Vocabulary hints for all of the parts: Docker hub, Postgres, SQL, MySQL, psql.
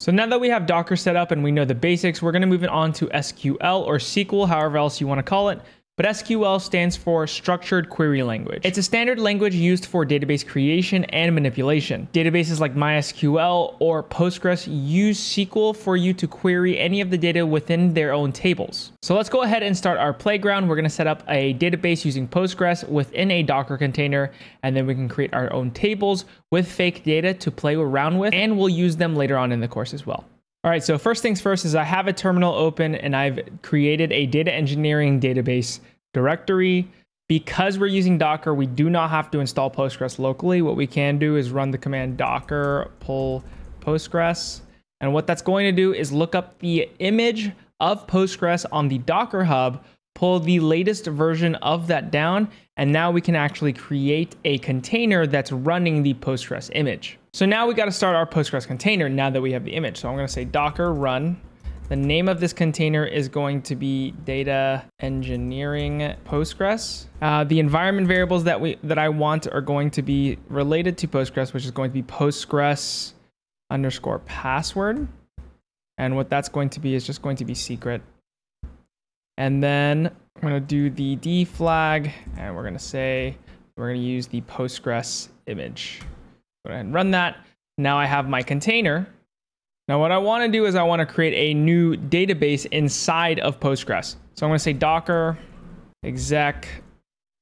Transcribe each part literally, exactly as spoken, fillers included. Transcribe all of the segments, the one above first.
So now that we have Docker set up and we know the basics, we're going to move it on to S Q L or S Q L, however else you want to call it. But S Q L stands for Structured Query Language. It's a standard language used for database creation and manipulation. Databases like MySQL or Postgres use S Q L for you to query any of the data within their own tables. So let's go ahead and start our playground. We're going to set up a database using Postgres within a Docker container, and then we can create our own tables with fake data to play around with, and we'll use them later on in the course as well. All right, so first things first is I have a terminal open and I've created a data engineering database directory. Because we're using Docker, we do not have to install Postgres locally. What we can do is run the command docker pull Postgres. And what that's going to do is look up the image of Postgres on the Docker hub, pull the latest version of that down, and now we can actually create a container that's running the Postgres image. So now we got to start our Postgres container now that we have the image. So I'm going to say docker run. The name of this container is going to be data engineering Postgres. Uh, the environment variables that we that I want are going to be related to Postgres, which is going to be Postgres underscore password. And what that's going to be is just going to be secret. And then I'm going to do the D flag, and we're going to say we're going to use the Postgres image. Go ahead and run that. Now I have my container. Now what I want to do is I want to create a new database inside of Postgres. So I'm going to say docker exec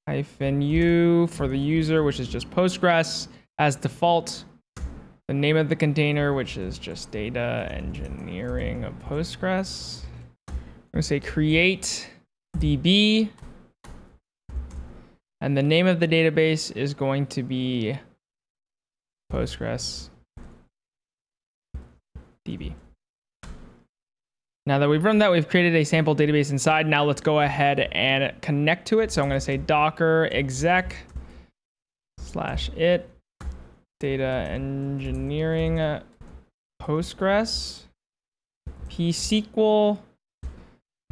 hyphen u for the user, which is just Postgres as default. The name of the container, which is just data engineering of Postgres. I'm going to say create D B. And the name of the database is going to be Postgres D B. Now that we've run that, we've created a sample database inside. Now let's go ahead and connect to it. So I'm going to say docker exec slash it data engineering Postgres psql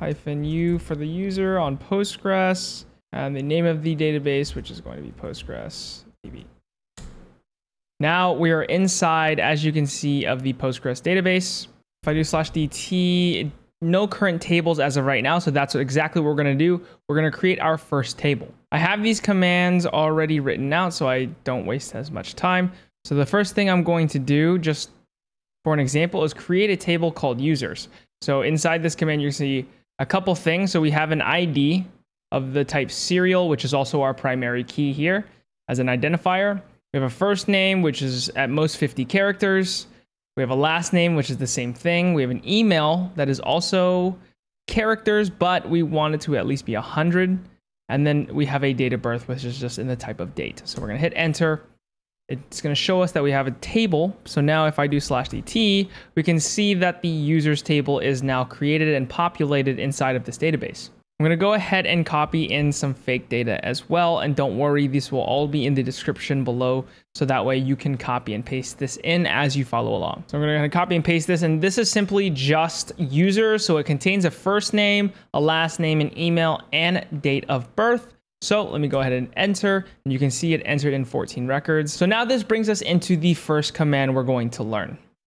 hyphen u for the user on Postgres, and the name of the database, which is going to be Postgres D B. Now we are inside, as you can see, of the Postgres database. If I do slash dt, no current tables as of right now. So that's exactly what we're going to do. We're going to create our first table. I have these commands already written out, so I don't waste as much time. So the first thing I'm going to do, just for an example, is create a table called users. So inside this command, you see a couple things. So we have an I D of the type serial, which is also our primary key here as an identifier. We have a first name, which is at most fifty characters. We have a last name, which is the same thing. We have an email that is also characters, but we want it to at least be one hundred. And then we have a date of birth, which is just in the type of date. So we're going to hit enter. It's going to show us that we have a table. So now if I do slash dt, we can see that the users table is now created and populated inside of this database. I'm going to go ahead and copy in some fake data as well. And don't worry, these will all be in the description below. So that way you can copy and paste this in as you follow along. So I'm going to copy and paste this. And this is simply just user. So it contains a first name, a last name, an email, and date of birth. So let me go ahead and enter, and you can see it entered in fourteen records. So now this brings us into the first command we're going to learn.